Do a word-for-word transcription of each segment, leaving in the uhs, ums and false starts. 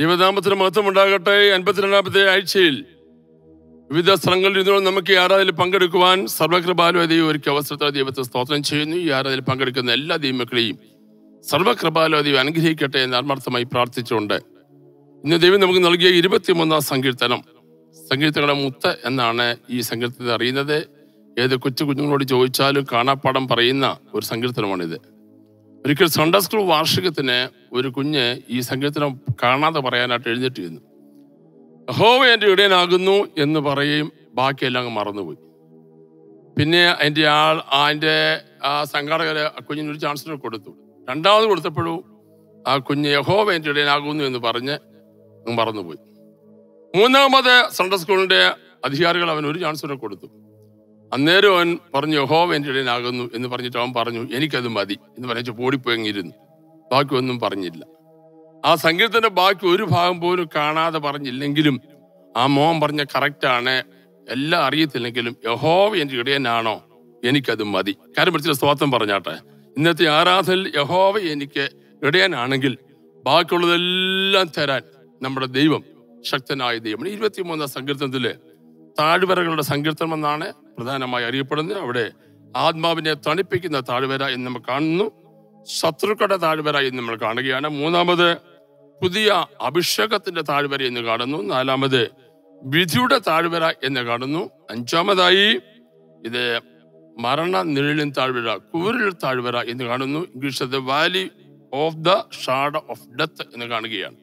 ഇരുപതാമത്തെ മഹത്വം ഉണ്ടാകട്ടെ. അൻപത്തിരണ്ടാമത്തെ ആഴ്ചയിൽ വിവിധ സ്ഥലങ്ങളിൽ ഇരുന്നോളം നമുക്ക് ഈ ആരാധനയിൽ പങ്കെടുക്കുവാൻ സർവകൃപാലു ദൈവം ഒരുക്കിയ അവസരത്താൽ ദൈവത്തെ സ്തോത്രം ചെയ്യുന്നു. ഈ ആരാധനയിൽ പങ്കെടുക്കുന്ന എല്ലാ ദൈവമക്കളെയും സർവകൃപാലു ദൈവം അനുഗ്രഹിക്കട്ടെ എന്ന് ആത്മാർത്ഥമായി പ്രാർത്ഥിച്ചുകൊണ്ട് ഇന്ന് ദൈവം നമുക്ക് നൽകിയ ഇരുപത്തിമൂന്നാം സങ്കീർത്തനം, സങ്കീർത്തനങ്ങളുടെ മുത്ത് എന്നാണ് ഈ സങ്കീർത്തനത്തെ അറിയുന്നത്. ഏത് കൊച്ചു കുഞ്ഞുങ്ങളോട് ചോദിച്ചാലും കാണാപ്പാഠം പറയുന്ന ഒരു സങ്കീർത്തനമാണിത്. ഒരിക്കൽ സൺഡേ സ്കൂൾ വാർഷികത്തിന് ഒരു കുഞ്ഞ് ഈ സങ്കീർത്തനം കാണാതെ പറയാനായിട്ട് എഴുന്നേറ്റ് ഇരുന്നു. യഹോവ എൻ്റെ ഇടയനാകുന്നു എന്ന് പറയും, ബാക്കിയെല്ലാം അങ്ങ് മറന്നുപോയി. പിന്നെ അതിൻ്റെ ആൾ അതിൻ്റെ ആ സംഘാടകര് ആ കുഞ്ഞിനൊരു ചാൻസിന് കൊടുത്തു. രണ്ടാമത് കൊടുത്തപ്പോഴും ആ കുഞ്ഞ് യഹോവ എൻ്റെ ഇടയനാകുന്നു എന്ന് പറഞ്ഞ് അങ്ങ് മറന്നുപോയി. മൂന്നാമത് സൺഡേ സ്കൂളിൻ്റെ അധികാരികൾ അവൻ ഒരു ചാൻസിന് കൊടുത്തു. അന്നേരം അവൻ പറഞ്ഞു യഹോവ എൻ്റെ ഇടയനാകുന്നു എന്ന് പറഞ്ഞിട്ട് അവൻ പറഞ്ഞു എനിക്കത് മതി എന്ന് പറഞ്ഞാൽ ഓടിപ്പോയെങ്ങിരുന്നു. ബാക്കി ഒന്നും പറഞ്ഞില്ല. ആ സങ്കീർത്തനത്തിന്റെ ബാക്കി ഒരു ഭാഗം പോലും കാണാതെ പറഞ്ഞില്ലെങ്കിലും ആ മോൻ പറഞ്ഞ കറക്റ്റാണ്. എല്ലാം അറിയത്തില്ലെങ്കിലും യഹോവ എൻ്റെ ഇടയനാണോ എനിക്കത് മതി. കാര്യം പിടിച്ചിട്ട് സ്തോത്രം പറഞ്ഞാട്ടെ. ഇന്നത്തെ ആരാധനയിൽ യഹോവ എനിക്ക് ഇടയനാണെങ്കിൽ ബാക്കിയുള്ളതെല്ലാം തരാൻ നമ്മുടെ ദൈവം ശക്തനായ ദൈവം. ഇരുപത്തിമൂന്നാം സങ്കീർത്തനത്തില് താഴ്വരകളുടെ സങ്കീർത്തനം എന്നാണ് പ്രധാനമായി അറിയപ്പെടുന്നത്. അവിടെ ആത്മാവിനെ തണുപ്പിക്കുന്ന താഴ്വര എന്ന് നമ്മൾ കാണുന്നു. ശത്രുക്കളുടെ താഴ്വര എന്ന് നമ്മൾ കാണുകയാണ്. മൂന്നാമത് പുതിയ അഭിഷേകത്തിന്റെ താഴ്വര എന്ന് കാണുന്നു. നാലാമത് വിധിയുടെ താഴ്വര എന്ന് കാണുന്നു. അഞ്ചാമതായി ഇത് മരണ നിഴലിൻ താഴ്വര, കൂരിൽ താഴ്വര എന്ന് കാണുന്നു. English the valley of the shadow of death എന്ന് കാണുകയാണ്.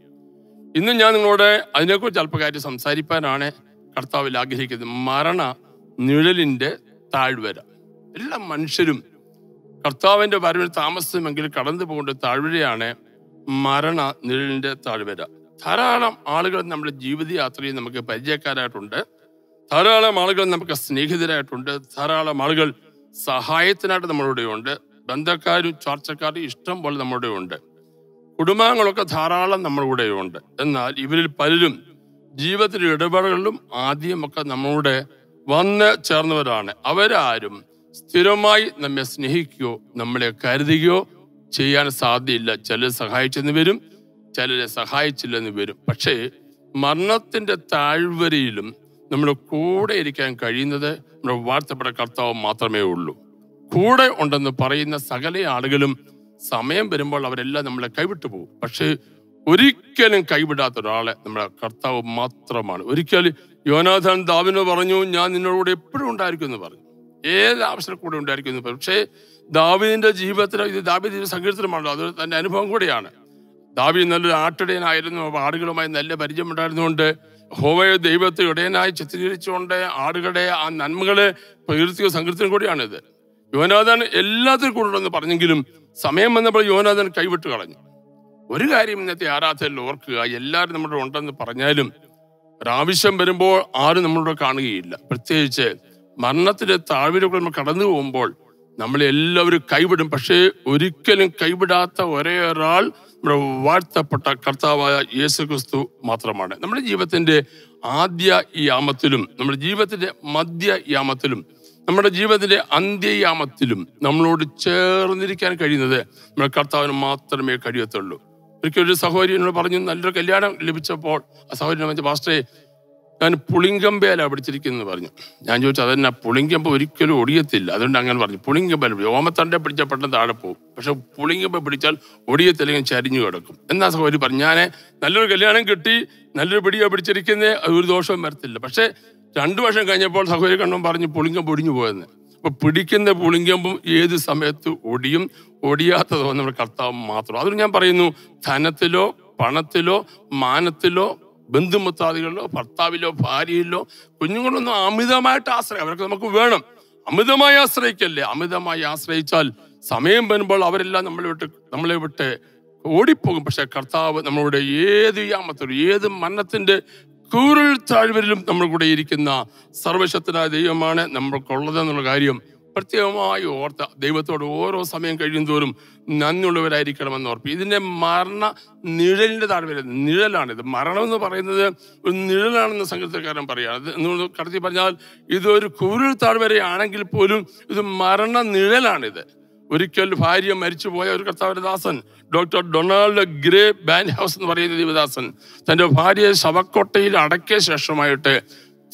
ഇന്ന് ഞാൻ നിങ്ങളോട് അതിനെക്കുറിച്ച് അല്പ കാര്യം സംസാരിക്കാനാണ് കർത്താവിൽ ആഗ്രഹിക്കുന്നത്. മരണ നിഴലിന്റെ താഴ്വര. എല്ലാ മനുഷ്യരും കർത്താവിന്റെ വരവിൽ താമസമെങ്കിൽ കടന്നു പോകേണ്ട താഴ്വരയാണ് മരണ നിഴലിന്റെ താഴ്വര. ധാരാളം ആളുകൾ നമ്മുടെ ജീവിതയാത്രയിൽ നമുക്ക് പരിചയക്കാരായിട്ടുണ്ട്. ധാരാളം ആളുകൾ നമുക്ക് സ്നേഹിതരായിട്ടുണ്ട്. ധാരാളം ആളുകൾ സഹായത്തിനായിട്ട് നമ്മളുടെ ഉണ്ട്. ബന്ധക്കാരും ചർച്ചക്കാരും ഇഷ്ടം പോലെ നമ്മളുടെ ഉണ്ട്. കുടുംബാംഗങ്ങളൊക്കെ ധാരാളം നമ്മളുടെ ഉണ്ട്. എന്നാൽ ഇവരിൽ പലരും ജീവിതത്തിലെ ഇടപാടുകളിലും ആദ്യമൊക്കെ നമ്മളുടെ വന്ന് ചേർന്നവരാണ്. അവരാരും സ്ഥിരമായി നമ്മെ സ്നേഹിക്കുകയോ നമ്മളെ കരുതുകയോ ചെയ്യാൻ സാധ്യതയില്ല. ചിലർ സഹായിച്ചെന്ന് വരും, ചിലരെ സഹായിച്ചില്ലെന്ന് വരും. പക്ഷേ മരണത്തിന്റെ താഴ്വരയിലും നമ്മുടെ കൂടെ ഇരിക്കാൻ കഴിയുന്നത് നമ്മുടെ വാഴ്ത്തപ്പെട്ട കർത്താവ് മാത്രമേ ഉള്ളൂ. കൂടെ ഉണ്ടെന്ന് പറയുന്ന സകല ആളുകളും സമയം വരുമ്പോൾ അവരെല്ലാം നമ്മളെ കൈവിട്ടു പോകും. പക്ഷേ ഒരിക്കലും കൈവിടാത്ത ഒരാളെ നമ്മുടെ കർത്താവ് മാത്രമാണ്. ഒരിക്കൽ യോനാഥാൻ ദാവീദിനോട് പറഞ്ഞു ഞാൻ നിന്നോടുകൂടെ എപ്പോഴും ഉണ്ടായിരിക്കും എന്ന് പറഞ്ഞു. ഏത് ആവശ്യത്തിൽ കൂടെ ഉണ്ടായിരിക്കും എന്ന് പറഞ്ഞു. പക്ഷേ ദാവീദിന്റെ ജീവിതത്തിൽ ഇത് ദാവീദിന്റെ സങ്കീർത്തനമാണല്ലോ, അത് തന്റെ അനുഭവം കൂടിയാണ്. ദാവീദ് നല്ലൊരു ആട്ടിടയനായിരുന്നു. ആടുകളുമായി നല്ല പരിചയമുണ്ടായിരുന്നുകൊണ്ട് യഹോവയെ ദൈവത്തെ ഇടയനായി ചിത്രീകരിച്ചുകൊണ്ട് ആടുകളുടെ ആ നന്മകളെ പ്രകീർത്തിക്കുന്ന സങ്കീർത്തനം കൂടിയാണിത്. യോനാഥാൻ എല്ലാത്തിനും കൂടെ ഉണ്ടെന്ന് പറഞ്ഞെങ്കിലും സമയം വന്നപ്പോൾ യോനാഥാൻ കൈവിട്ട് കളഞ്ഞു. ഒരു കാര്യം ഇന്നത്തെ ആരാധനയിൽ ഓർക്കുക, എല്ലാവരും നമ്മുടെ ഉണ്ടെന്ന് പറഞ്ഞാലും ഒരാവശ്യം വരുമ്പോൾ ആരും നമ്മളോട് കാണുകയില്ല. പ്രത്യേകിച്ച് മരണത്തിന്റെ താഴ്വരകൾ നമ്മൾ കടന്നു പോകുമ്പോൾ നമ്മളെല്ലാവരും കൈവിടും. പക്ഷേ ഒരിക്കലും കൈവിടാത്ത ഒരേ ഒരാൾ നമ്മുടെ വാഴ്ത്തപ്പെട്ട കർത്താവായ യേശു ക്രിസ്തു മാത്രമാണ്. നമ്മുടെ ജീവിതത്തിന്റെ ആദ്യ യാമത്തിലും നമ്മുടെ ജീവിതത്തിന്റെ മധ്യ യാമത്തിലും നമ്മുടെ ജീവിതത്തിന്റെ അന്ത്യയാമത്തിലും നമ്മളോട് ചേർന്നിരിക്കാൻ കഴിയുന്നത് നമ്മുടെ കർത്താവിന് മാത്രമേ കഴിയത്തുള്ളൂ. ഒരിക്കൽ ഒരു സഹോദരി എന്നോട് പറഞ്ഞു, നല്ലൊരു കല്യാണം ലഭിച്ചപ്പോൾ ആ സഹോദരനെ വെച്ച് പാസ്റ്ററെ ഞാൻ പുളിങ്കമ്പേല പിടിച്ചിരിക്കുന്നു പറഞ്ഞു. ഞാൻ ചോദിച്ചു അതെന്നാ? പുളിങ്കമ്പ ഒരിക്കലും ഒടിയത്തില്ല, അതുകൊണ്ട് അങ്ങനെ പറഞ്ഞു. പുളിങ്കമ്പേല ഓമത്തണ്ടെ പിടിച്ച പെട്ടെന്ന് താഴെ പോകും, പക്ഷെ പുളിങ്കമ്പ പിടിച്ചാൽ ഒടിയത്തില്ലെങ്കിൽ ചരിഞ്ഞു കിടക്കും എന്നാ സഹോദരി പറഞ്ഞു. ഞാൻ നല്ലൊരു കല്യാണം കിട്ടി, നല്ലൊരു പിടിയോ പിടിച്ചിരിക്കുന്നേ, ഒരു ദോഷവും വരത്തില്ല. പക്ഷെ രണ്ടു വർഷം കഴിഞ്ഞപ്പോൾ സഹോദരി കണ്ണൻ പറഞ്ഞു പുളിങ്കമ്പ് ഒടിഞ്ഞു പോയെന്ന്. അപ്പൊ പിടിക്കുന്ന പുളിങ്കമ്പും ഏത് സമയത്ത് ഒടിയും, ഒടിയാത്തതോ നമ്മുടെ കർത്താവ് മാത്രം. അതുകൊണ്ട് ഞാൻ പറയുന്നു, ധനത്തിലോ പണത്തിലോ മാനത്തിലോ ബന്ധുമുത്താദികളിലോ ഭർത്താവിലോ ഭാര്യയിലോ കുഞ്ഞുങ്ങളൊന്നും അമിതമായിട്ട് ആശ്രയം അവരൊക്കെ നമുക്ക് വേണം. അമിതമായി ആശ്രയിക്കല്ലേ. അമിതമായി ആശ്രയിച്ചാൽ സമയം വരുമ്പോൾ അവരെല്ലാം നമ്മളെ വിട്ട് നമ്മളെ വിട്ട് ഓടിപ്പോകും. പക്ഷെ കർത്താവ് നമ്മളുടെ ഏത് യാമത്തിലും ഏത് മരണത്തിന്റെ കൂരിൽ താഴ്വരിലും നമ്മൾ കൂടെ ഇരിക്കുന്ന സർവശക്തനായ ദൈവമാണ് നമ്മൾക്കുള്ളത് എന്നുള്ള കാര്യം പ്രത്യേകമായി ഓർത്ത ദൈവത്തോട് ഓരോ സമയം കഴിയുന്തോറും നന്ദിയുള്ളവരായിരിക്കണമെന്ന് ഓർപ്പ്. ഇതിൻ്റെ മരണ നിഴലിൻ്റെ താഴെ വരുന്നത് നിഴലാണിത്. മരണം എന്ന് പറയുന്നത് ഒരു നിഴലാണെന്ന് സംഗീതക്കാരൻ പറയുകയാണ്. അത് എന്ന് കടത്തി പറഞ്ഞാൽ ഇതൊരു കുരുൾ താഴ്വരയാണെങ്കിൽ പോലും ഇത് മരണ നിഴലാണിത്. ഒരിക്കൽ ഭാര്യ മരിച്ചുപോയ ഒരു കർത്താവിൻ്റെ ദാസൻ doctor Donald Grey Barnhouse എന്ന് പറയുന്ന ദേവദാസൻ തൻ്റെ ഭാര്യയെ ശവക്കൊട്ടയിൽ അടക്കിയ ശേഷമായിട്ട്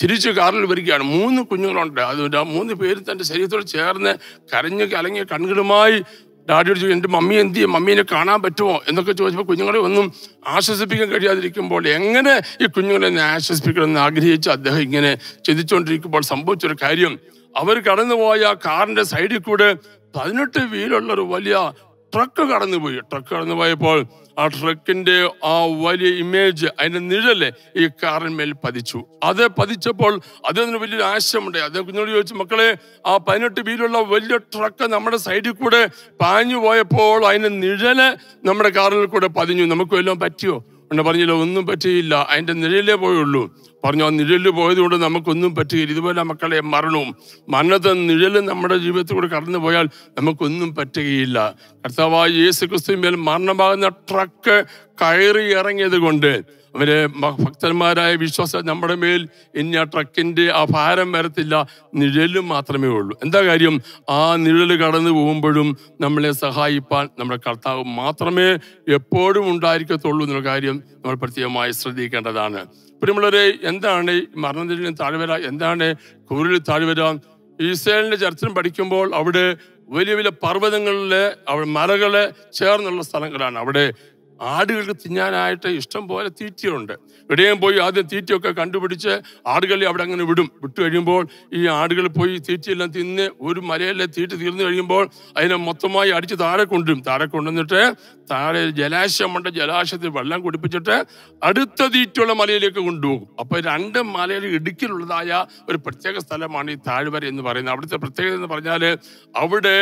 തിരിച്ച് കാറിൽ വരികയാണ്. മൂന്ന് കുഞ്ഞുങ്ങളുണ്ട്. അതുകൊണ്ട് ആ മൂന്ന് പേര് തൻ്റെ ശരീരത്തോട് ചേർന്ന് കരഞ്ഞ് കലങ്ങിയ കണ്ണുകളുമായി ഡാഡിയോട് ചോദിച്ചു, എൻ്റെ മമ്മി എന്ത് ചെയ്യും, മമ്മീനെ കാണാൻ പറ്റുമോ എന്നൊക്കെ ചോദിച്ചപ്പോൾ കുഞ്ഞുങ്ങളെ ഒന്നും ആശ്വസിപ്പിക്കാൻ കഴിയാതിരിക്കുമ്പോൾ എങ്ങനെ ഈ കുഞ്ഞുങ്ങളെ എന്നെ ആശ്വസിപ്പിക്കണമെന്ന് ആഗ്രഹിച്ച് അദ്ദേഹം ഇങ്ങനെ ചിന്തിച്ചുകൊണ്ടിരിക്കുമ്പോൾ സംഭവിച്ചൊരു കാര്യം, അവർ കടന്നുപോയ ആ കാറിൻ്റെ സൈഡിൽ കൂടെ പതിനെട്ട് വീലുള്ള ഒരു വലിയ ട്രക്ക് കടന്നുപോയി. ട്രക്ക് കടന്നുപോയപ്പോൾ ആ ട്രക്കിൻ്റെ ആ വലിയ ഇമേജ്, അതിൻ്റെ നിഴല് ഈ കാറിന്മേൽ പതിച്ചു. അത് പതിച്ചപ്പോൾ അദ്ദേഹത്തിന് വലിയൊരു ആശയമുണ്ട്. അദ്ദേഹം കുഞ്ഞോട് ചോദിച്ചു, മക്കളെ, ആ പതിനെട്ട് വീലുള്ള വലിയ ട്രക്ക് നമ്മുടെ സൈഡിൽ കൂടെ പാഞ്ഞു പോയപ്പോൾ അതിൻ്റെ നിഴല് നമ്മുടെ കാറിൽ കൂടെ പതിഞ്ഞു, നമുക്ക് വല്ലതും പറ്റിയോ? അങ്ങനെ പറഞ്ഞില്ല, ഒന്നും പറ്റിയില്ല, അതിൻ്റെ നിഴലേ പോയുള്ളൂ. പറഞ്ഞു, ആ നിഴലിൽ പോയതുകൊണ്ട് നമുക്കൊന്നും പറ്റുകയില്ല. ഇതുപോലെ മക്കളെ, മരണവും മരണത്തെ നിഴൽ നമ്മുടെ ജീവിതത്തിൽ കൂടെ കടന്നു പോയാൽ നമുക്കൊന്നും പറ്റുകയില്ല. കർത്താവായ യേശു ക്രിസ്തുവിന്മേൽ മരണമാകുന്ന ട്രക്ക് കയറി ഇറങ്ങിയത് കൊണ്ട് അവരെ ഭക്തന്മാരായ വിശ്വാസം നമ്മുടെ മേൽ ഇനി ആ ട്രക്കിൻ്റെ ആ ഭാരം വരത്തില്ല, നിഴല് മാത്രമേ ഉള്ളൂ. എന്താ കാര്യം? ആ നിഴല് കടന്നു പോകുമ്പോഴും നമ്മളെ സഹായിപ്പാൻ നമ്മുടെ കർത്താവ് മാത്രമേ എപ്പോഴും ഉണ്ടായിരിക്കത്തുള്ളൂ എന്നുള്ള കാര്യം നമ്മൾ പ്രത്യേകമായി ശ്രദ്ധിക്കേണ്ടതാണ്. പ്രിയമുള്ളവരെ, എന്താണ് ഈ മരണനിഴലിന് താഴ്വര? എന്താണ് കുരിൽ താഴ്വര? ഇസ്രായേലിൻ്റെ ചരിത്രം പഠിക്കുമ്പോൾ അവിടെ വലിയ വലിയ പർവ്വതങ്ങളിലെ അവിടെ മലകളെ ചേർന്നുള്ള സ്ഥലങ്ങളാണ്. അവിടെ ആടുകൾക്ക് തിന്നാനായിട്ട് ഇഷ്ടം പോലെ തീറ്റയുണ്ട്. ഇവിടെയും പോയി ആദ്യം തീറ്റയൊക്കെ കണ്ടുപിടിച്ച് ആടുകളെ അവിടെ അങ്ങനെ വിടും. വിട്ടു കഴിയുമ്പോൾ ഈ ആടുകൾ പോയി തീറ്റയെല്ലാം തിന്ന് ഒരു മലയിലെ തീറ്റ തീർന്നു കഴിയുമ്പോൾ അതിനെ മൊത്തമായി അടിച്ച് താഴെ കൊണ്ടും താഴെ കൊണ്ടുവന്നിട്ട് താഴെ ജലാശയമുണ്ട്, ജലാശയത്തിൽ വെള്ളം കുടിപ്പിച്ചിട്ട് അടുത്ത തീറ്റയുള്ള മലയിലേക്ക് കൊണ്ടുപോകും. അപ്പോൾ രണ്ട് മലയിൽ ഇടുക്കിലുള്ളതായ ഒരു പ്രത്യേക സ്ഥലമാണ് ഈ താഴ്വര എന്ന് പറയുന്നത്. അവിടുത്തെ പ്രത്യേകത എന്ന് പറഞ്ഞാൽ അവിടെ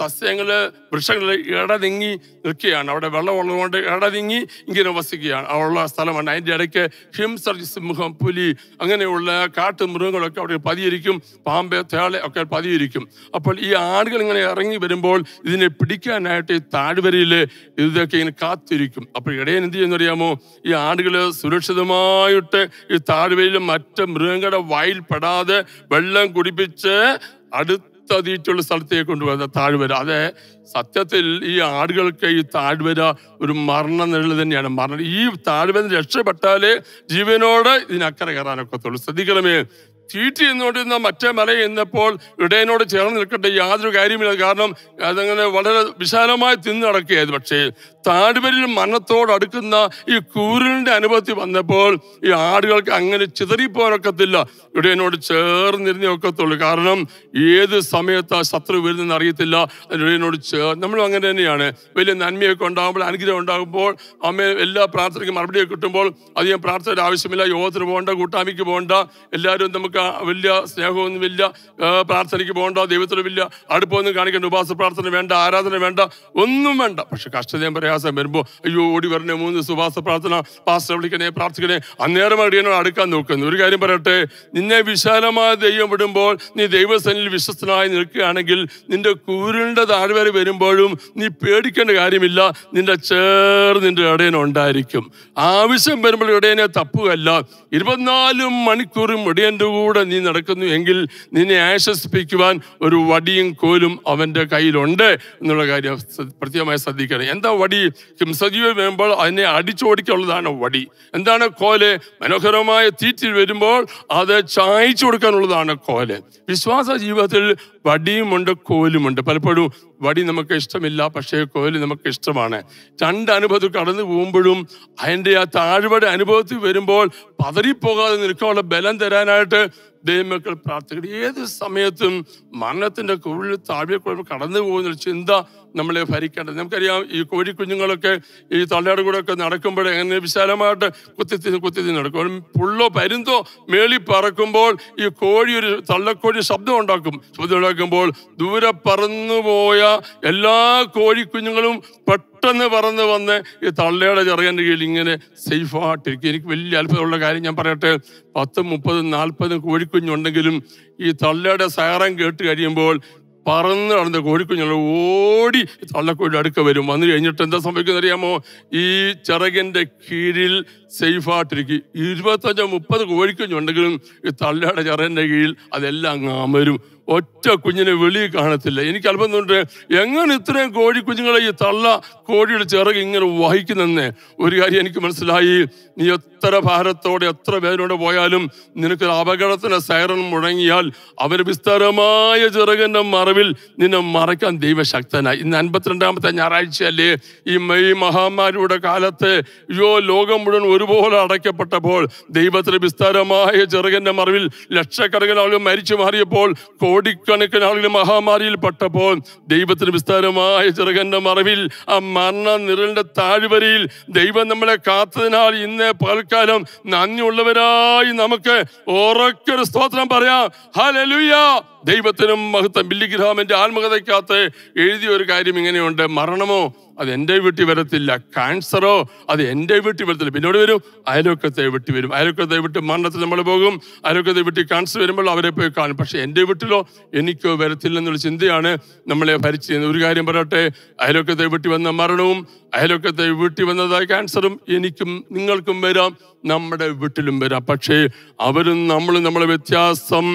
സസ്യങ്ങൾ വൃക്ഷങ്ങൾ ഇടതിങ്ങി നിൽക്കുകയാണ്. അവിടെ വെള്ളമുള്ളതുകൊണ്ട് ഇടതിങ്ങി ഇങ്ങനെ വസിക്കുകയാണ് ഉള്ള സ്ഥലമാണ്. അതിൻ്റെ ഇടയ്ക്ക് ഹിംസർ സിംഹം, പുലി, അങ്ങനെയുള്ള കാട്ടുമൃഗങ്ങളൊക്കെ അവിടെ പതിയിരിക്കും. പാമ്പ്, തേള ഒക്കെ പതിയിരിക്കും. അപ്പോൾ ഈ ആടുകൾ ഇങ്ങനെ ഇറങ്ങി വരുമ്പോൾ ഇതിനെ പിടിക്കാനായിട്ട് ഈ താഴ്വരയിൽ ഇതൊക്കെ ഇങ്ങനെ കാത്തിരിക്കും. അപ്പോൾ ഇടയൻ എന്ത് ചെയ്യുന്നറിയാമോ? ഈ ആടുകൾ സുരക്ഷിതമായിട്ട് ഈ താഴ്വരയിൽ മറ്റ് മൃഗങ്ങളുടെ വായിൽ പെടാതെ വെള്ളം കുടിപ്പിച്ച് അടുത്ത തീറ്റുള്ള സ്ഥലത്തേക്ക് കൊണ്ടുപോയത് താഴ്വര. അതെ, സത്യത്തിൽ ഈ ആടുകൾക്ക് ഈ താഴ്വര ഒരു മരണ നിഴൽ തന്നെയാണ്. മരണം ഈ താഴ്വര രക്ഷപ്പെട്ടാലേ ജീവനോട് ഇതിനക്കര കയറാനൊക്കത്തുള്ളൂ. ശ്രദ്ധിക്കണമേ, ചീറ്റി എന്നുകൊണ്ടിരുന്ന മറ്റേ മല എന്നപ്പോൾ ഇടയനോട് ചേർന്ന് നിൽക്കട്ടെ, യാതൊരു കാര്യമില്ല. കാരണം അതങ്ങനെ വളരെ വിശാലമായി തിന്നു നടക്കുകയായിരുന്നു. പക്ഷേ താഴ്വരയിൽ മരണത്തോട് അടുക്കുന്ന ഈ കൂരിലിൻ്റെ അനുഭവത്തിൽ വന്നപ്പോൾ ഈ ആടുകൾക്ക് അങ്ങനെ ചിതറിപ്പോകാനൊക്കത്തില്ല, ഇടയനോട് ചേർന്നിരുന്നേ ഒക്കത്തുള്ളൂ. കാരണം ഏത് സമയത്താണ് ശത്രു വരുന്നതെന്ന് അറിയത്തില്ല, ഇടയനോട് ചേർ നമ്മളും അങ്ങനെ തന്നെയാണ്. വലിയ നന്മയൊക്കെ ഉണ്ടാകുമ്പോൾ, അനുഗ്രഹം ഉണ്ടാകുമ്പോൾ, അമ്മ എല്ലാ പ്രാർത്ഥനയ്ക്കും മറുപടിയൊക്കെ കിട്ടുമ്പോൾ അധികം പ്രാർത്ഥനയുടെ ആവശ്യമില്ല. യോഗത്തിന് പോകേണ്ട, കൂട്ടായ്മയ്ക്ക് പോകേണ്ട, എല്ലാവരും നമുക്ക് വലിയ സ്നേഹമൊന്നുമില്ല, പ്രാർത്ഥനയ്ക്ക് പോകണ്ട, ദൈവത്തിന് വലിയ അടുപ്പമൊന്നും കാണിക്കേണ്ട, ഉപവാസ പ്രാർത്ഥന വേണ്ട, ആരാധന വേണ്ട, ഒന്നും വേണ്ട. പക്ഷെ കഷ്ടതയും പ്രയാസം വരുമ്പോൾ അയ്യോ ഓടി വരണേ, മൂന്ന് ദിവസം ഉപവാസ പ്രാർത്ഥന, പാസ്റ്റർ വിളിക്കണേ, പ്രാർത്ഥിക്കണേ, അന്നേരം അടിയനോട് അടുക്കാൻ നോക്കുന്നു. ഒരു കാര്യം പറയട്ടെ, നിന്നെ വിശാലമായ ദൈവം വിടുമ്പോൾ നീ ദൈവസേനയിൽ വിശ്വസ്തനായി നിൽക്കുകയാണെങ്കിൽ നിന്റെ കൂരിൻ്റെ താഴ്വര വരുമ്പോഴും നീ പേടിക്കേണ്ട കാര്യമില്ല. നിന്റെ ചേർ നിന്റെ ഇടയനുണ്ടായിരിക്കും. ആവശ്യം വരുമ്പോൾ ഇടയനെ തപ്പുകയല്ല. ഇരുപത്തിനാല് മണിക്കൂറും ഇടയൻ്റെ കൂടെ നീ നടക്കുന്നു എങ്കിൽ നിന്നെ ആശ്വസിപ്പിക്കുവാൻ ഒരു വടിയും കോലും അവൻ്റെ കയ്യിലുണ്ട് എന്നുള്ള കാര്യം പ്രത്യേകമായി ശ്രദ്ധിക്കണം. എന്താ വടി? ഹിംസജീവി വരുമ്പോൾ അതിനെ അടിച്ചോടിക്കാനുള്ളതാണ് വടി. എന്താണ് കോല്? മനോഹരമായ തീറ്റിൽ വരുമ്പോൾ അത് ചായച്ചു കൊടുക്കാനുള്ളതാണ് കോല്. വിശ്വാസ ജീവിതത്തിൽ വടിയുമുണ്ട്, കോലുമുണ്ട്. പലപ്പോഴും വടി നമുക്ക് ഇഷ്ടമില്ല, പക്ഷേ കോല് നമുക്ക് ഇഷ്ടമാണ്. രണ്ട് അനുഭവത്തിൽ കടന്നു പോകുമ്പോഴും അതിൻ്റെ ആ താഴ്വര അനുഭവത്തിൽ വരുമ്പോൾ പതറിപ്പോകാതെ നിൽക്കാനുള്ള ബലം തരാനായിട്ട് ദൈവമക്കൾ പ്രാർത്ഥിക്കണം. ഏത് സമയത്തും മരണത്തിൻ്റെ കുഴിൽ താഴ്വര കടന്നു പോകുന്നൊരു ചിന്ത നമ്മളെ ഭരിക്കേണ്ടത്. നമുക്കറിയാം, ഈ കോഴിക്കുഞ്ഞുങ്ങളൊക്കെ ഈ തള്ളയുടെ കൂടെ ഒക്കെ നടക്കുമ്പോൾ എങ്ങനെ വിശാലമായിട്ട് കുത്തിത്തി കുത്തിത്തി നടക്കും. പുള്ളോ പരുന്തോ മേളി പറക്കുമ്പോൾ ഈ കോഴി ഒരു തള്ളക്കോഴി ശബ്ദം ഉണ്ടാക്കും. ശബ്ദം ഉണ്ടാക്കുമ്പോൾ ദൂരെ പറന്നുപോയ എല്ലാ കോഴിക്കുഞ്ഞുങ്ങളും പെട്ടെന്ന് പറന്ന് വന്ന് ഈ തള്ളയുടെ ചെറിയൻ്റെ കീഴിൽ ഇങ്ങനെ സേഫായിട്ടിരിക്കും. എനിക്ക് വലിയ അത്ഭുതമുള്ള കാര്യം ഞാൻ പറയട്ടെ, പത്തും മുപ്പതും നാൽപ്പതും കോഴിക്കുഞ്ഞുണ്ടെങ്കിലും ഈ തള്ളയുടെ സൈറൻ കേട്ട് കഴിയുമ്പോൾ പറന്ന് നടന്ന കോഴിക്കുഞ്ഞുങ്ങൾ ഓടി തള്ളക്കോഴിയുടെ അടുക്ക വരും. വന്നു കഴിഞ്ഞിട്ട് എന്താ സംഭവിക്കുന്നത് അറിയാമോ? ഈ ചിറകിൻ്റെ കീഴിൽ സേഫായിട്ടിരിക്കും. ഇരുപത്തഞ്ചോ മുപ്പത് കോഴിക്കുഞ്ഞുണ്ടെങ്കിലും ഈ തള്ളയുടെ ചിറകിൻ്റെ കീഴിൽ അതെല്ലാം അങ്ങ് അമരും. ഒറ്റ കുഞ്ഞിനെ വെളിയിൽ കാണത്തില്ല. എനിക്ക് അല്പം തൊണ്ട് എങ്ങനെ ഇത്രയും കോഴിക്കുഞ്ഞുങ്ങളെ ഈ തള്ള കോഴിയുടെ ചിറക് ഇങ്ങനെ വഹിക്കുന്നെന്ന് ഒരു കാര്യം എനിക്ക് മനസ്സിലായി. നീ എത്ര ഭാരത്തോടെ എത്ര വേദനയോടെ പോയാലും നിനക്ക് അപകടത്തിൻ്റെ സൈറൺ മുഴങ്ങിയാൽ അവർ വിസ്താരമായ ചിറകിൻ്റെ മറവിൽ നിന്നെ മറയ്ക്കാൻ ദൈവശക്തനായി. ഇന്ന് അൻപത്തിരണ്ടാമത്തെ ഞായറാഴ്ചയല്ലേ? ഈ മെയ് മഹാമാരിയുടെ കാലത്ത് യോ ലോകം മുഴുവൻ ഒരുപോലെ അടയ്ക്കപ്പെട്ടപ്പോൾ ദൈവത്തിൻ്റെ വിസ്താരമായ ചിറകിൻ്റെ മറവിൽ ലക്ഷക്കണക്കിന് ആളുകൾ മരിച്ചു മാറിയപ്പോൾ, കോടിക്കണക്കിന് ആളുകൾ മഹാമാരിയിൽ പെട്ടപ്പോൾ ദൈവത്തിന് വിസ്താരമായ ചിറകൻ്റെ മറവിൽ ആ മരണ നിഴലിൻ്റെ താഴ്വരയിൽ ദൈവം നമ്മളെ കാത്തതിനാൽ ഇന്ന് പകൽക്കാലം നന്ദിയുള്ളവരായി നമുക്ക് ഉറക്കൊരു സ്തോത്രം പറയാം. ഹല്ലേലൂയ. ദൈവത്തിനും മഹത്വം. ബില്ലി ഗ്രഹാമിൻ്റെ ആത്മകഥയ്ക്കകത്ത് എഴുതിയ ഒരു കാര്യം ഇങ്ങനെയുണ്ട്: മരണമോ അത് എൻ്റെ വീട്ടിൽ വരത്തില്ല, ക്യാൻസറോ അത് എൻ്റെ വീട്ടിൽ വരത്തില്ല, പിന്നോട് വരും അയൽവക്കത്തെ വീട്ടിൽ വരും. അയൽവക്കത്തെ വീട്ടിൽ മരണത്തിൽ നമ്മൾ പോകും, അയൽവക്കത്തെ വീട്ടിൽ ക്യാൻസർ വരുമ്പോൾ അവരെ പോയി കാണും. പക്ഷേ എൻ്റെ വീട്ടിലോ എനിക്കോ വരത്തില്ലെന്നുള്ള ചിന്തയാണ് നമ്മളെ ഭരിച്ചത്. ഒരു കാര്യം പറയട്ടെ, അയൽവക്കത്തെ വീട്ടിൽ വന്ന മരണവും അയൽവക്കത്തെ വീട്ടിൽ വന്നതായ ക്യാൻസറും എനിക്കും നിങ്ങൾക്കും വരാം, നമ്മുടെ വീട്ടിലും വരാം. പക്ഷേ അവരും നമ്മളും നമ്മളെ വ്യത്യാസം.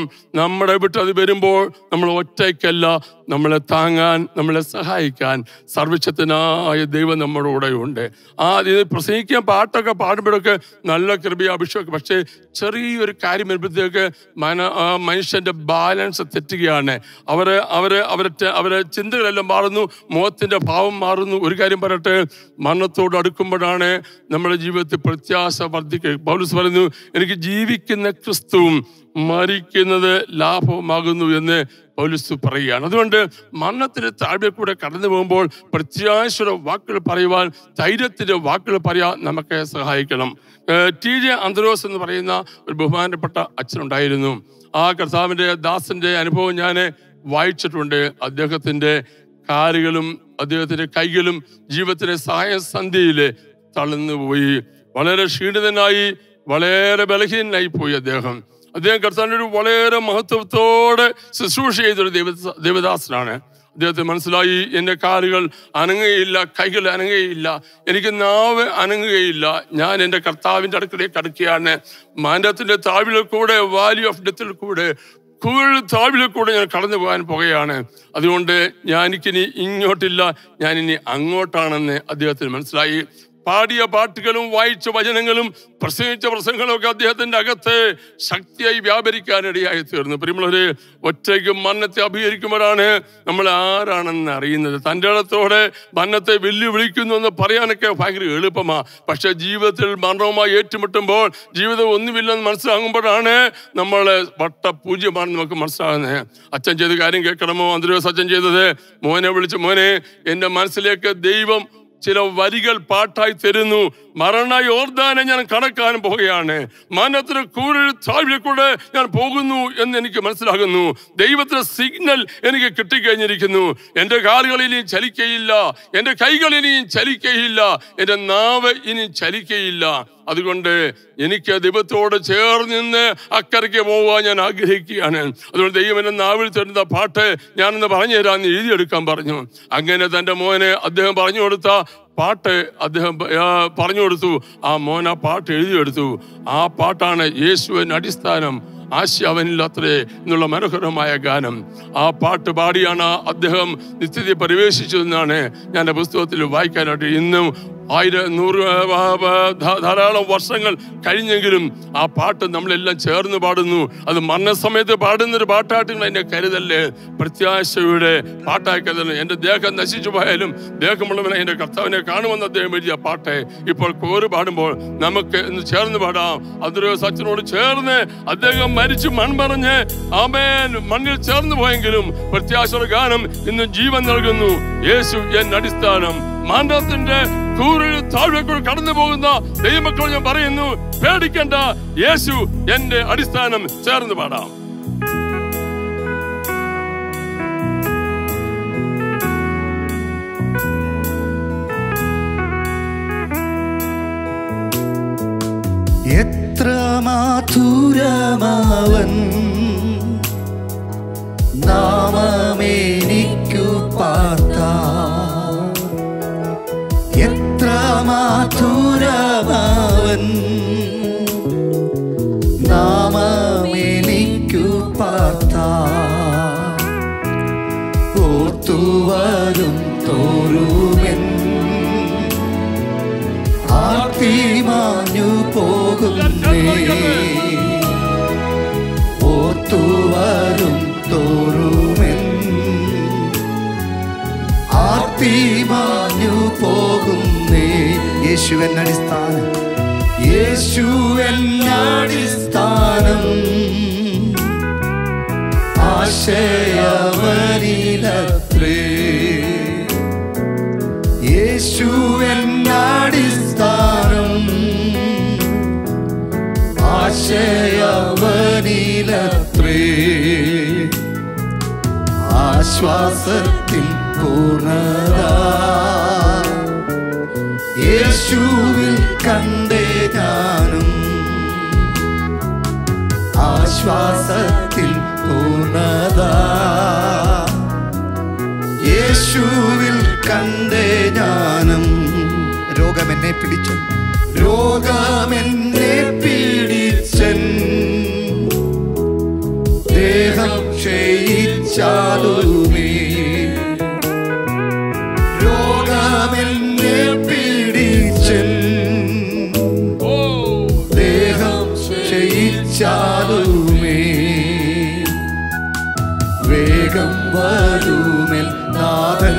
നമ്മുടെ വീട്ടിൽ അത് വരുമ്പോൾ നമ്മൾ ഒറ്റയ്ക്കല്ല, നമ്മളെ താങ്ങാൻ നമ്മളെ സഹായിക്കാൻ സർവശക്തനായ ദൈവം നമ്മുടെ കൂടെയുണ്ട്. ആ ഇത് പ്രസംഗിക്കാൻ പാട്ടൊക്കെ പാടുമ്പോഴൊക്കെ നല്ല കൃപയും അഭിഷേകമൊക്കെ, പക്ഷേ ചെറിയൊരു കാര്യം വരുമ്പോഴത്തേക്ക് മന മനുഷ്യൻ്റെ ബാലൻസ് തെറ്റുകയാണ്. അവർ അവർ അവരുടെ അവരെ ചിന്തകളെല്ലാം മാറുന്നു, മുഖത്തിൻ്റെ ഭാവം മാറുന്നു. ഒരു കാര്യം പറയട്ടെ, മരണത്തോട് അടുക്കുമ്പോഴാണ് നമ്മുടെ ജീവിതത്തിൽ പ്രത്യാശ വർദ്ധിക്കുക. പൗലോസ് പറയുന്നു, എനിക്ക് ജീവിക്കുന്ന ക്രിസ്തുവും മരിക്കുന്നത് ലാഭമാകുന്നു എന്ന് പൗലോസ് പറയുകയാണ്. അതുകൊണ്ട് മരണത്തിൻ്റെ താഴ്വരയിൽ കൂടെ കടന്നു പോകുമ്പോൾ പ്രത്യാശയുടെ വാക്കുകൾ പറയുവാൻ, ധൈര്യത്തിൻ്റെ വാക്കുകൾ പറയാൻ നമുക്ക് സഹായിക്കണം. ടി ജെ അന്തരോസ് എന്ന് പറയുന്ന ഒരു ബഹുമാനപ്പെട്ട അച്ഛനുണ്ടായിരുന്നു. ആ കർത്താവിൻ്റെ ദാസൻ്റെ അനുഭവം ഞാൻ വായിച്ചിട്ടുണ്ട്. അദ്ദേഹത്തിൻ്റെ കാലുകളും അദ്ദേഹത്തിൻ്റെ കൈകളും ജീവിതത്തിൻ്റെ സഹായസന്ധിയിൽ തളർന്നുപോയി. വളരെ ക്ഷീണിതനായി, വളരെ ബലഹീനനായി പോയി അദ്ദേഹം. അദ്ദേഹം കർത്താവിൻ്റെ ഒരു വളരെ മഹത്വത്തോടെ ശുശ്രൂഷ ചെയ്തൊരു ദൈവ ദൈവദാസനാണ്. അദ്ദേഹത്തെ മനസ്സിലായി, എൻ്റെ കാലുകൾ അനങ്ങുകയില്ല, കൈകൾ അനങ്ങുകയില്ല, എനിക്ക് നാവ് അനങ്ങുകയില്ല, ഞാൻ എൻ്റെ കർത്താവിൻ്റെ അടുക്കലേക്ക് അടുക്കുകയാണ്. മരണത്തിൻ്റെ താഴ്വരയിൽ കൂടെ, വാലി ഓഫ് ഡെത്തിൽ കൂടെ, കൂടുതൽ താഴ്വരയിൽ കൂടെ ഞാൻ കടന്നു പോകാൻ പോകുകയാണ്. അതുകൊണ്ട് ഞാനിക്കിനി ഇങ്ങോട്ടില്ല, ഞാനിനി അങ്ങോട്ടാണെന്ന് അദ്ദേഹത്തിന് മനസ്സിലായി. പാടിയ പാട്ടുകളും വായിച്ച വചനങ്ങളും പ്രസംഗിച്ച പ്രസംഗങ്ങളൊക്കെ അദ്ദേഹത്തിൻ്റെ അകത്ത് ശക്തിയായി വ്യാപരിക്കാനിടയായി തീർന്നു. പ്രിയമുള്ളവരെ, ഒറ്റയ്ക്ക് മരണത്തെ അഭിഹരിക്കുമ്പോഴാണ് നമ്മൾ ആരാണെന്ന് അറിയുന്നത്. തൻ്റെ ഇടത്തോടെ മരണത്തെ വെല്ലുവിളിക്കുന്നു എന്ന് പറയാനൊക്കെ ഭയങ്കര എളുപ്പമാണ്. പക്ഷേ ജീവിതത്തിൽ മരണവുമായി ഏറ്റുമുട്ടുമ്പോൾ, ജീവിതം ഒന്നുമില്ലെന്ന് മനസ്സിലാകുമ്പോഴാണ് നമ്മൾ വട്ട പൂജ്യമാണ് നമുക്ക് മനസ്സിലാകുന്നത്. അച്ഛൻ ചെയ്ത കാര്യം കേൾക്കണമോ? അന്തരോസ് അച്ഛൻ ചെയ്തത്, മോനെ വിളിച്ച്, മോനെ എൻ്റെ മനസ്സിലേക്ക് ദൈവം ചില വരികൾ പാട്ടായി തരുന്നു. മരണ യോർദാനെ ഞാൻ കടക്കാൻ പോകുകയാണ്, മരണത്തിന് കൂടുതൽ താഴ്വരയിൽ കൂടെ ഞാൻ പോകുന്നു എന്ന് എനിക്ക് മനസ്സിലാകുന്നു. ദൈവത്തിൻ്റെ സിഗ്നൽ എനിക്ക് കിട്ടിക്കഴിഞ്ഞിരിക്കുന്നു. എൻ്റെ കാലുകൾ ഇനിയും ചലിക്കയില്ല, എൻ്റെ കൈകൾ ഇനിയും ചലിക്കയില്ല, എൻ്റെ നാവ് ഇനിയും ചലിക്കയില്ല. അതുകൊണ്ട് എനിക്ക് ദൈവത്തോട് ചേർന്ന് നിന്ന് അക്കരയ്ക്ക് പോകാൻ ഞാൻ ആഗ്രഹിക്കുകയാണ്. അതുകൊണ്ട് ദൈവം എൻ്റെ നാവിൽ തരുന്ന പാട്ട് ഞാനെന്ന് പറഞ്ഞു തരാമെന്ന് എഴുതിയെടുക്കാൻ പറഞ്ഞു. അങ്ങനെ തൻ്റെ മോനെ അദ്ദേഹം പറഞ്ഞു കൊടുത്ത പാട്ട് അദ്ദേഹം പറഞ്ഞു കൊടുത്തു. ആ മോൻ ആ പാട്ട് എഴുതിയെടുത്തു. ആ പാട്ടാണ് യേശുവിന് അടിസ്ഥാനം ആശാവനില്ലാത്രേ എന്നുള്ള മനോഹരമായ ഗാനം. ആ പാട്ട് പാടിയാണ് അദ്ദേഹം നിത്യതയെ പരിവേശിച്ചതെന്നാണ് ഞാൻ പുസ്തകത്തിൽ വായിക്കാനായിട്ട്. ഇന്നും ആയിരം നൂറ് ധാരാളം വർഷങ്ങൾ കഴിഞ്ഞെങ്കിലും ആ പാട്ട് നമ്മളെല്ലാം ചേർന്ന് പാടുന്നു. അത് മരണസമയത്ത് പാടുന്നൊരു പാട്ടായിട്ട് അതിൻ്റെ കരുതല്ലേ, പ്രത്യാശയുടെ പാട്ടായി കരുതല്ലേ. എൻ്റെ ദേഹം നശിച്ചു പോയാലും ദേഹമുള്ളവനെ എൻ്റെ കർത്താവിനെ കാണുമെന്ന് അദ്ദേഹം എഴുതിയ പാട്ട് ഇപ്പോൾ കോര് പാടുമ്പോൾ നമുക്ക് ഇന്ന് ചേർന്ന് പാടാം. അതൊരു സച്ചിനോട് ചേർന്ന് അദ്ദേഹം മരിച്ചു മൺമറഞ്ഞ് ആമേൻ മണ്ണിൽ ചേർന്ന് പോയെങ്കിലും പ്രത്യാശയുടെ ഗാനം ഇന്നും ജീവൻ നൽകുന്നു. യേശു എന്ന അടിസ്ഥാനം. മാനവത്തിന്റെ കൂറിൽ താഴ്വരയിൽ കടന്നു പോകുന്ന ദൈവമക്കൾ ഞാൻ പറയുന്നു, പേടിക്കേണ്ട, യേശു എന്റെ അടിസ്ഥാനം. ചേർന്ന് പാടാം. എത്ര മാധുരമാവൻ നാമമേ ജീവൻ നാമമെനിക്കു പാർത്താ ഓർത്തുവരും തോറുമെൻ ആർത്തി മാഞ്ഞു പോകുന്നേ ഓർത്തുവരും തോറുമെൻ ആർത്തി മാഞ്ഞു പോകുന്നേ യേശുവൻ അടിസ്ഥാനം യേശുവൻ അടിസ്ഥാനം ആശയവരിലത്രേ യേശുവൻ അടിസ്ഥാനം ആശയവരിലത്രേ ആശ്വാസത്തിൻ പൂർണ്ണത യേശുവിൽ കണ്ടേ ഞാനും ആശ്വാസത്തിൽ പൂർണ്ണത യേശുവിൽ കണ്ടേ ഞാനും രോഗമെന്നെ പിടിച്ചു രോഗമെന്നെ പീഡിച്ചൻ ദേഹം ക്ഷയിച്ചാലുമേ രോഗമെന്നെ പീഡിച്ചൻ ദേഹം ക്ഷയിച്ചാലുമേ വേഗം വരുമെൻ നാഥൻ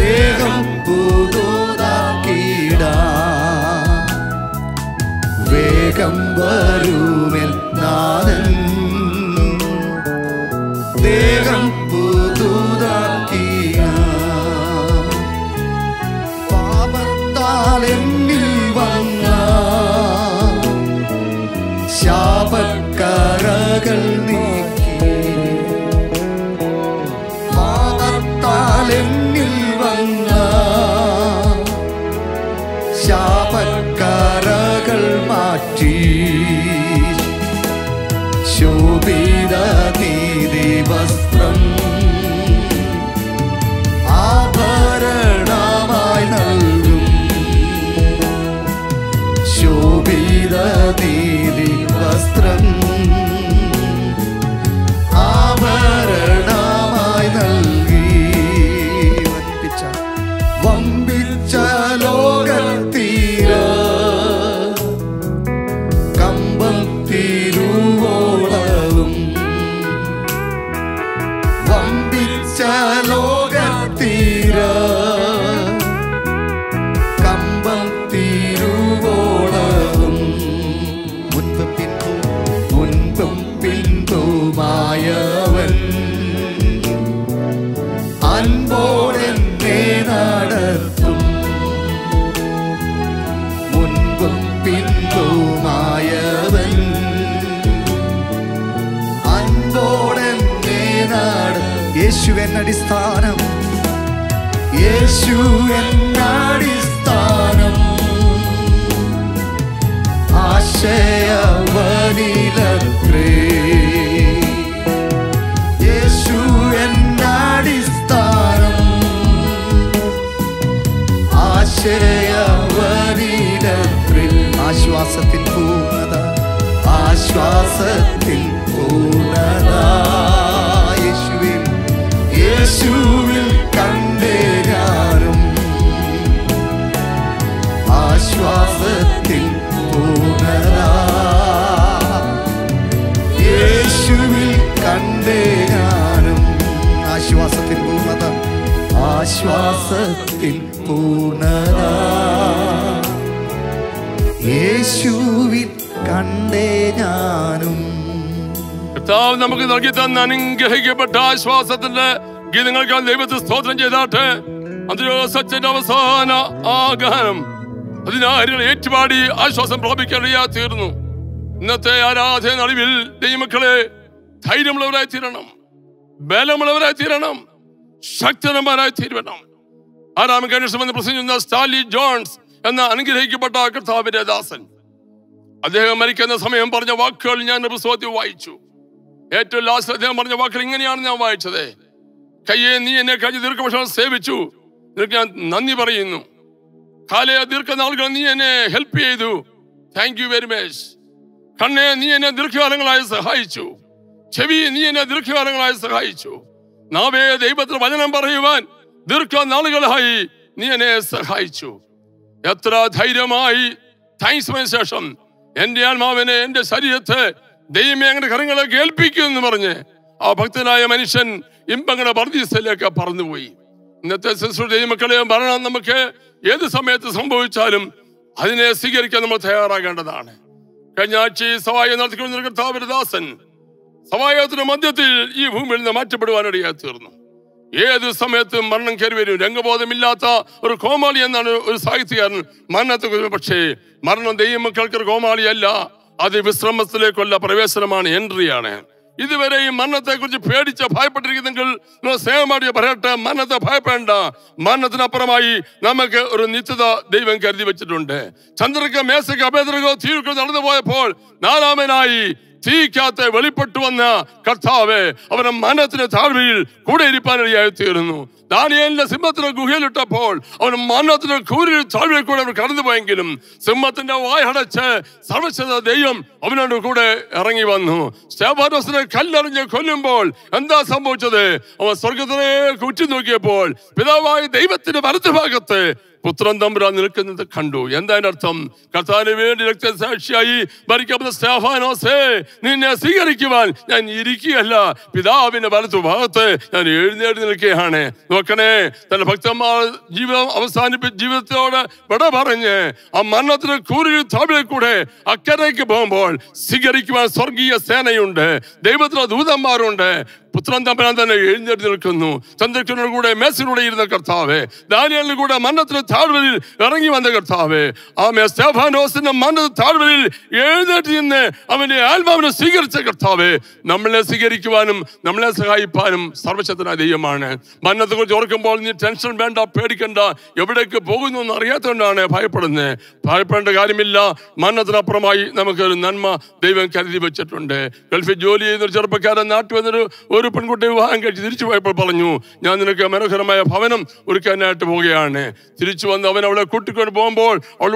ദേഹം പുതുതാക്കിടാ വേഗം വരുമെൻ നാഥൻ ദേഹം പുതുതാക്കിയ പാപത്താൽ എന്നിൽ വന്ന ശാപക്കറകൾ നീക്കി പാപത്താൽ എന്നിൽ വന്ന ശാപക്കറകൾ മാറ്റി ശോഭിത നീതി വസ്ത്രം ആഭരണമായി നൽകും ശോഭിത നീതി വസ്ത്രം ആഭരണമായി നൽകി വമ്പിച്ച വമ്പിച്ച ലോകത്തീര കമ്പം തിരുവോളവും വമ്പിച്ച ലോകത്തീര കമ്പം തിരുവോളവും മുൻപും പിൻപും മുൻപും പിൻപുമായവൻ അൻപോടെ നടത്തും മുൻപും പിൻപുമായവൻ അൻപോടെ നടത്തും യേശുവൻ അടിസ്ഥാനം യേശുവൻ അടിസ്ഥാനം ആശയവനിലത്രേ യേശുവൻ അടിസ്ഥാനം ആശയവനിലത്രേ ആശ്വാസത്തിൻ പൂർണ്ണത ആശ്വാസത്തിൻ പൂർണ്ണത യേശുവിൻ യേശുവിൽ കണ്ടേ ഞാനും ആശ്വാസത്തിൽ പൂർണ്ണത യേശുവിൽ കണ്ടേ ഞാനും ആശ്വാസത്തിൽ പൂർണ്ണത ആശ്വാസത്തിൽ പൂർണ്ണത യേശുവിൽ കണ്ടേ ഞാനും കർത്താവ് നമുക്ക് നൽകി തന്ന അനുഗ്രഹിക്കപ്പെട്ട ആശ്വാസത്തിന്റെ ഗീതങ്ങൾക്കാൾ ദൈവത്തെ സ്തോത്രം ചെയ്താട്ടെ. അന്ത്യോസച്ചന്റെ അവസാന ആ ഗാനം പതിനായിരങ്ങൾ ഏറ്റുപാടി ആശ്വാസം പ്രാപിക്കാറിയാ തീർന്നു. ഇന്നത്തെ ആരാധന അറിവിൽ ദൈവമക്കളെ ധൈര്യമുള്ളവരായി തീരണം, ബലമുള്ളവരായി തീരണം, ശക്തന്മാരായി തീരണം. ആരാമകേഷമെന്ന് പ്രസംഗിക്കുന്ന സ്റ്റാലി ജോൺസ് എന്ന അനുഗ്രഹിക്കപ്പെട്ട കർത്താവിന്റെ ദാസൻ അദ്ദേഹം മരിക്കുന്ന സമയം പറഞ്ഞ വാക്കുകൾ ഞാൻ പുസ്തകത്തിൽ വായിച്ചു. ഏറ്റവും ലാസ്റ്റ് അദ്ദേഹം പറഞ്ഞ വാക്കുകൾ ഇങ്ങനെയാണ് ഞാൻ വായിച്ചത്: കയ്യെ, നീ എന്നെ കഴിഞ്ഞ ദീർഘവർഷം സേവിച്ചു, നിനക്ക് ഞാൻ നന്ദി പറയുന്നു. help you. Thank you very much. Kanne ni ene dirghalangalai sahayichu. Chevi ni ene dirghalangalai sahayichu. Naave devathil vajanam parayuvan dirghanalugalai ni ene sahayichu. Yatra dhairyamai thanksman session. Ende almavane ende sharirathe deivam engane karangale kelpikkunnu parnje. Aa bhaktanaya manushan impangana vardhisilekku parannu poi. Innathe sessude makkale maranam namukke edu samayathe sambhavicchalum adine sweekarikkan nammal thayaragandadana. Kanyachi Savaya Narthikun Tavadasan Savaya to the Madhatil, you whom will the Matabuana Yaturno. Yea, the Samet, Manan Kervi, Dangabo the Milata, or Komalian or Saitian, Manatakupache, Marno de Makalka Gomaliella, Adi Vistramasleko, Prevesaman, Hendriana. Either way, Manata could prepare each of hypertrigangle, no Samadi Parata, Manata Pipanda, Manatana Paramai, Namaka or Nita, Devan Kardivachunde, Chandraka Mesaka, Pedro, Tirko, another boy Paul, Nala Menai, Tikata, Velipatuana, Katave, our Manatan Tarvil, Kuderipanaya Tirno, Daniel Simatra Guhilata Paul, our Manatan Kuri Tarvil could have recovered the Bankinum, Simatana, why had a chair, Savasha Deum, Avanakude, Rangivano, Savadosana. Kallar and your column ball, and that's a mochade, or Sorgate, Kuchinoke ball, Pidawai, David in the Baratavagate, Putrandambra and the Kandu, and then Artum, Katari directed Sashai, Barikab Safa and Ose, Nina Sigarikivan, and Irikiella, Pidav in the Baratavate, and Irina Kehane, Lokane, then Factama, Jiva, Avasani, Jivatora, Badabarane, a Manatra Kuru Tabakure, a Karek Bombol, Sigarikivan, Sorgi, a Sanayunde. Devatra Dudamaronde, Putranda Brandana, India Kunu, Sandra Kuna Guda, Messurudi in the Kartave, Daniel Guda Mandatra Tarvil, Rangivan the Kartave, Amia Stefanos in the Mandra Tarvil, Yenatine, Amene Alvam Sigar Sekartave, Namla Sigarikivanum, Namla Sarai Panum, Sarvachatana de Yamana, Manako Jorkambol in the Tension Band of Pedicanda, Yabedaka Bogun, Ariatana, Piperne, Pipanda Garimilla, Manatra Pramai, Namakar Nanma, Devan Kadiva Chetunde, Belfi Jolie. Jarpakara not whether Urupan could get Trichu Palanu, Yanaka Manakamaya Pavanum, Urkana to Bogiane, Trichu and the Venava Kutukan Bombol, or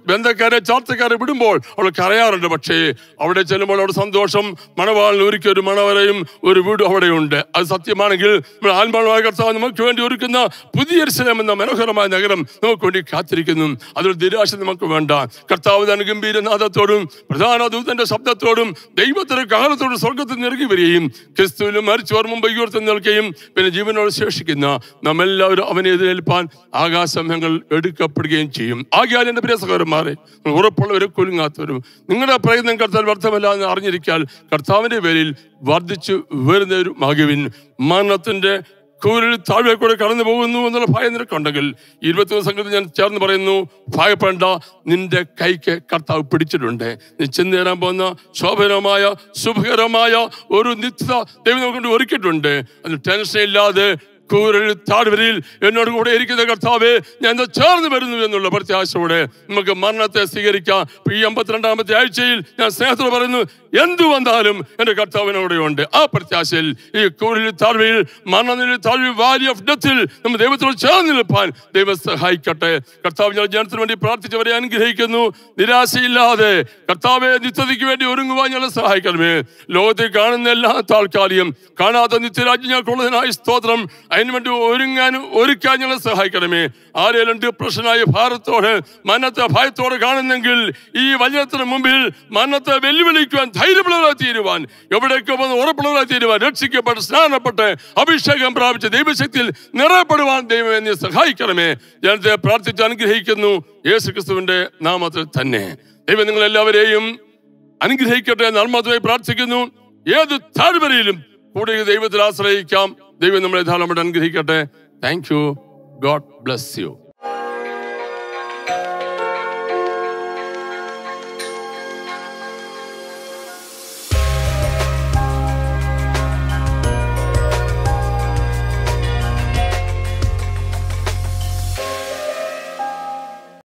Benda Kara Chartakara Budumbol, or Karaya de Bache, our Chelamol or Sandosham, Manaval, Urika, Manavarim, Urubu, Horeunde, Asati Managil, Almanakasa, Maku and Urukana, Pudir Selam and the Manakama Nagaram, no Kundi Katrikanum, other Dirash and Makovanda, Katawa and Gimbir and other Torum, Pradana Dutan Sabda Torum, they were the Karatur. Kistul March or Mumbai Yurtanel came, Benajivan or Sershikina, Namella Avenida Elpan, Aga Sam Hangal, Erdica Pergenchim, Aga and the Presagar Mare, Uropolo cooling after him. Ningara Praise and Cartal Bartamala and Arnical, Cartavani Veril, Vardich Werner Magavin, Manatende. Kuril Tarve could a current moon on the fire in the contagal. Irvatu Sangan Charnabareno, Fire Panda, Ninde Kaike, Karta Pritchunde, Nichende Rambona, Shoveramaya, Subheramaya, Urunitza, they were going to work it one day, and the Tensei Lade. Tarveril, and not good Erika the Cartave, and the Charles Vernon Laberta Sode, Magamana Sigarica, Piam Patrandam, the Aichil, and Santo Verno, Yendu and Darum, and the Cartavan Orionde, Apertasil, Kuril Tarvil, Manan Tarvi Valley of Dutil, and they were to Charles Pan, they were high Cate, Cartavia gentlemen, the practice of Anglicano, the Rasi Lade, Cartave, the Tadikiwe, Urunguana Saikame, Lodi Garnella Tarkarium, Kanada, the Tirajina colonized Totram. I went to Uringan, Urikanalas Haikame, Ariel and Depression, I have heart or Manata, High Tor Garnangil, E. Vajata Mumbil, Manata, Velivik, and Tairabla Tirivan, Yobedeko, Orapla Tirivan, Retsika, Persana Pate, Abishak and Pravich, David Sekil, Narapadan, David and Haikame, Yante Pratijan Hikanu, Yesukunde, Namata Tane, David Lavereum, Anghikat and Armatway Pratikanu, Yet the Tarverim, putting David Rasraikam. Thank you. God bless you.